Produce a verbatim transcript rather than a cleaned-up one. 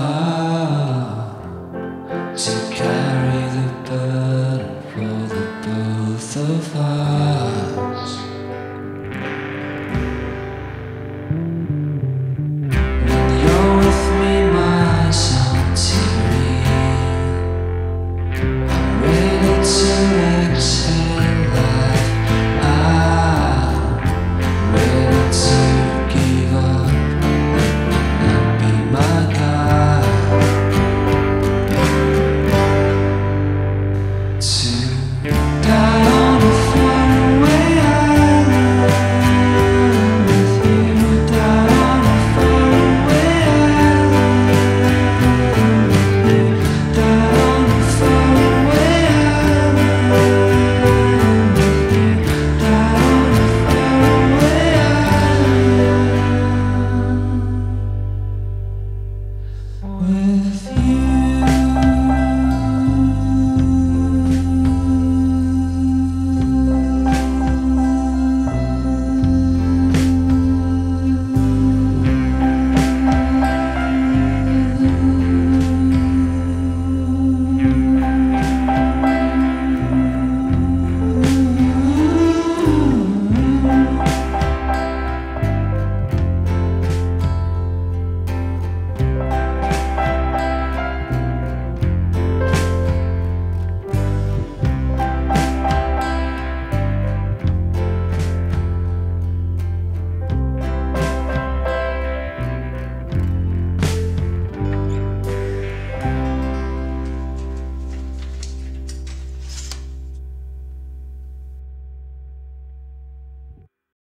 are to carry the burden for the both of us. When you're with me, my sun's eerie. I'm ready to exhale life. I'm ready to when